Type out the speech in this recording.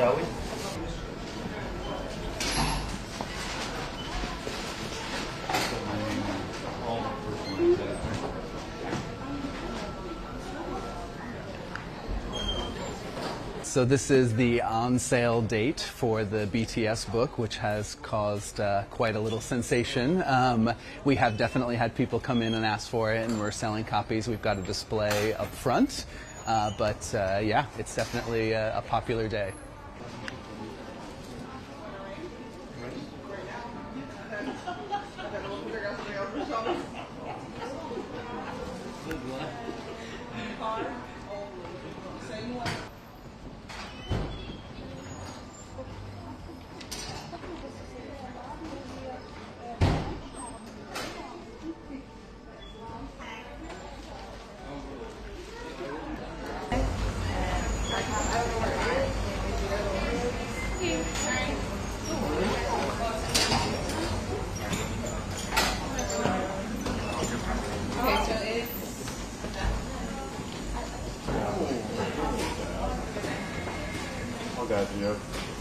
shall we? So this is the on-sale date for the BTS book, which has caused quite a little sensation. We have definitely had people come in and ask for it, and we're selling copies. We've got a display up front, but yeah, it's definitely a popular day. Guys, you know.